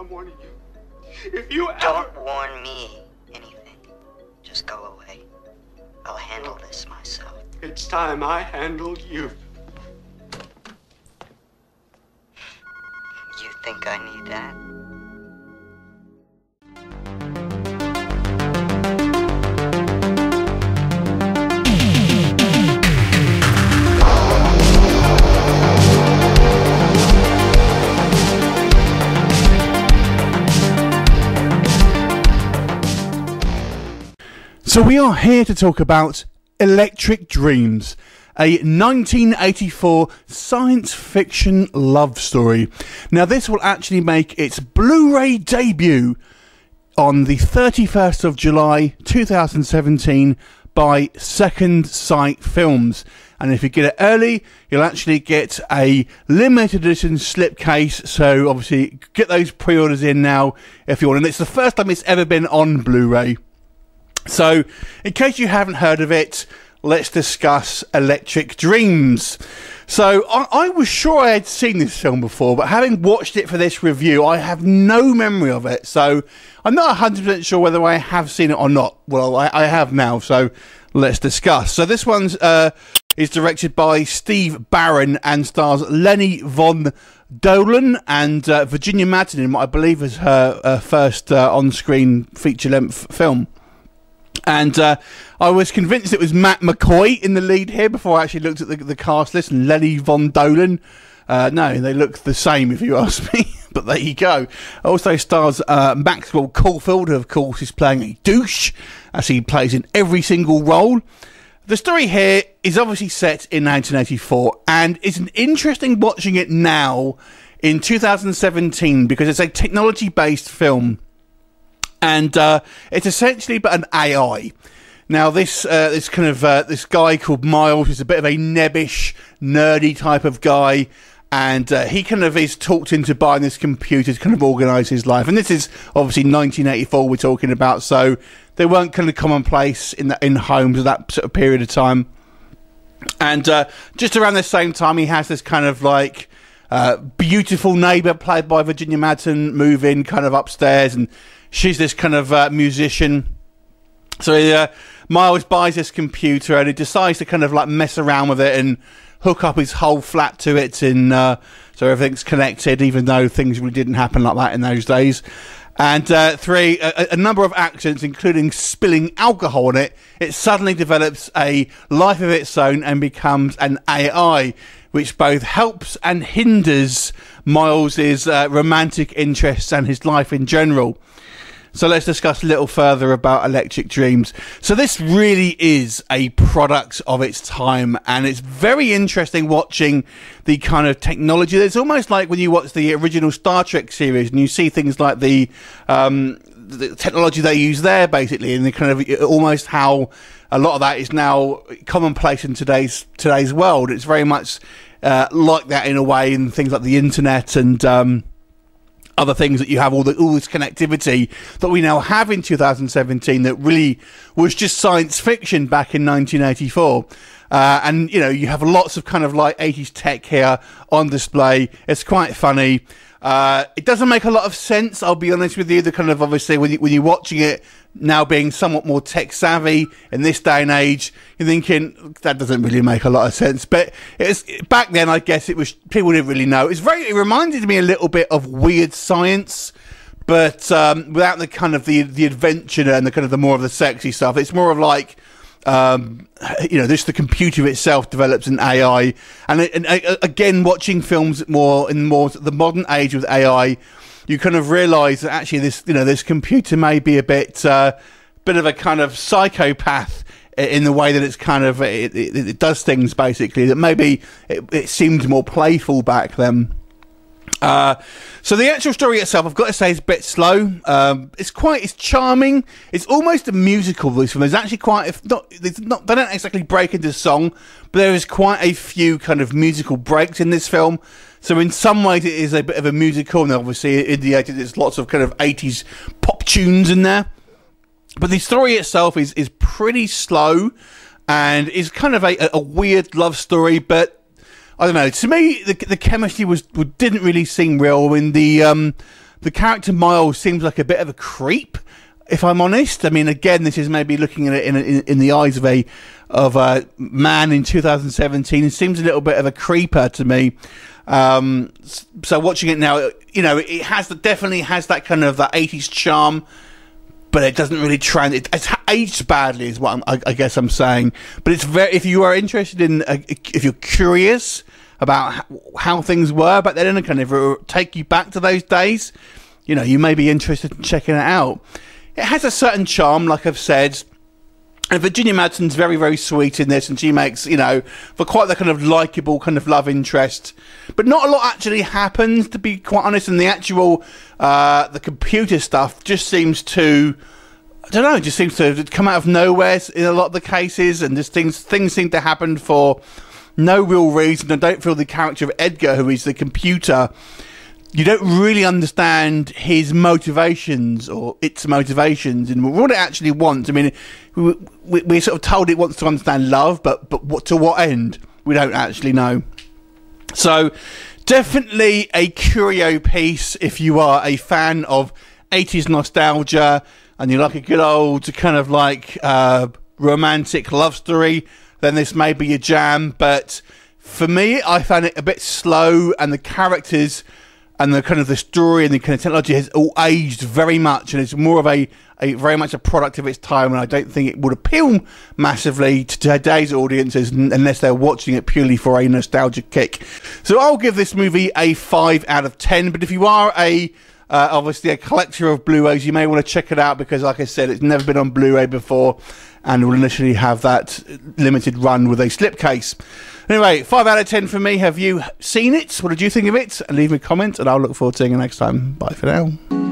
I'm warning you. If you ever... Don't warn me anything. Just go away. I'll handle this myself. It's time I handled you. You think I need that? So we are here to talk about Electric Dreams, a 1984 science fiction love story. Now this will actually make its Blu-ray debut on the 31st of July 2017 by Second Sight Films. And if you get it early, you'll actually get a limited edition slipcase. So obviously get those pre-orders in now if you want. And it's the first time it's ever been on Blu-ray. So, in case you haven't heard of it, let's discuss Electric Dreams. So, I was sure I had seen this film before, but having watched it for this review, I have no memory of it. So, I'm not 100% sure whether I have seen it or not. Well, I have now, so let's discuss. So, this one's is directed by Steve Barron and stars Lenny von Dohlen and Virginia Madsen in what I believe is her first on-screen feature-length film. And I was convinced it was Matt McCoy in the lead here before I actually looked at the cast list. And Lenny von Dohlen. No, they look the same if you ask me. But there you go. Also stars Maxwell Caulfield, who of course is playing a douche, as he plays in every single role. The story here is obviously set in 1984. And it's an interesting watching it now in 2017 because it's a technology-based film. And it's essentially but an AI. Now, this guy called Miles is a bit of a nebbish, nerdy type of guy, and he kind of is talked into buying this computer to kind of organise his life. And this is obviously 1984 we're talking about, so they weren't kind of commonplace in homes at that sort of period of time. And just around the same time, he has this kind of like beautiful neighbour played by Virginia Madsen move in kind of upstairs, and she's this kind of musician. So Miles buys this computer and he decides to kind of like mess around with it and hook up his whole flat to it, and so everything's connected, even though things really didn't happen like that in those days. And a number of accidents, including spilling alcohol on it, it suddenly develops a life of its own and becomes an AI, which both helps and hinders Miles's romantic interests and his life in general. So let's discuss a little further about Electric Dreams. So this really is a product of its time, and it's very interesting watching the kind of technology. It's almost like when you watch the original Star Trek series and you see things like the technology they use there, basically, and the kind of almost how a lot of that is now commonplace in today's world. It's very much like that in a way, in things like the internet and other things that you have, all this connectivity that we now have in 2017 that really was just science fiction back in 1984. And, you know, you have lots of kind of like 80s tech here on display. It's quite funny. It doesn't make a lot of sense, I'll be honest with you. The kind of, obviously, when you're watching it now, being somewhat more tech savvy in this day and age, you're thinking that doesn't really make a lot of sense. But it's back then, I guess it was, people didn't really know. It reminded me a little bit of Weird Science, but without the kind of the adventure and the kind of the more of the sexy stuff. It's more of like, you know, the computer itself develops an AI, and again, watching films more in the modern age with AI, you kind of realise that actually this computer may be a bit of a kind of psychopath in the way that it's kind of it does things, basically, that maybe it seemed more playful back then. So the actual story itself, I've got to say, is a bit slow. It's charming. It's almost a musical, this film. There's actually they don't exactly break into song, but there is quite a few kind of musical breaks in this film. So in some ways it is a bit of a musical, and obviously in the 80s there's lots of kind of 80s pop tunes in there. But the story itself is pretty slow, and is kind of a weird love story, but I don't know. To me, the chemistry didn't really seem real. I mean, The character Miles seems like a bit of a creep, if I'm honest. I mean, again, this is maybe looking at it in the eyes of a man in 2017. It seems a little bit of a creeper to me. So watching it now, you know, it has definitely has that kind of that 80s charm, but it doesn't really translate. It's aged badly, is what I guess I'm saying. But it's very, if you are interested in, if you're curious about how things were back then and kind of take you back to those days, you know, you may be interested in checking it out. It has a certain charm, like I've said. And Virginia Madsen's very, very sweet in this, and she makes, you know, for quite the kind of likeable kind of love interest. But not a lot actually happens, to be quite honest, and the actual, the computer stuff just seems to, I don't know, just seems to come out of nowhere in a lot of the cases, and just things seem to happen for no real reason. I don't feel the character of Edgar, who is the computer, you don't really understand his motivations or its motivations and what it actually wants. I mean, we're sort of told it wants to understand love, but what, to what end? We don't actually know. So definitely a curio piece if you are a fan of 80s nostalgia and you like a good old kind of like romantic love story, then this may be your jam. But for me, I found it a bit slow, and the characters and the kind of the story and the kind of technology has all aged very much, and it's more of a very much a product of its time, and I don't think it would appeal massively to today's audiences unless they're watching it purely for a nostalgic kick. So I'll give this movie a 5 out of 10, but if you are a obviously a collector of Blu-rays, you may want to check it out, because like I said, it's never been on Blu-ray before and will initially have that limited run with a slipcase. Anyway, 5 out of 10 for me. Have you seen it? What did you think of it? And leave me a comment, and I'll look forward to seeing you next time. Bye for now.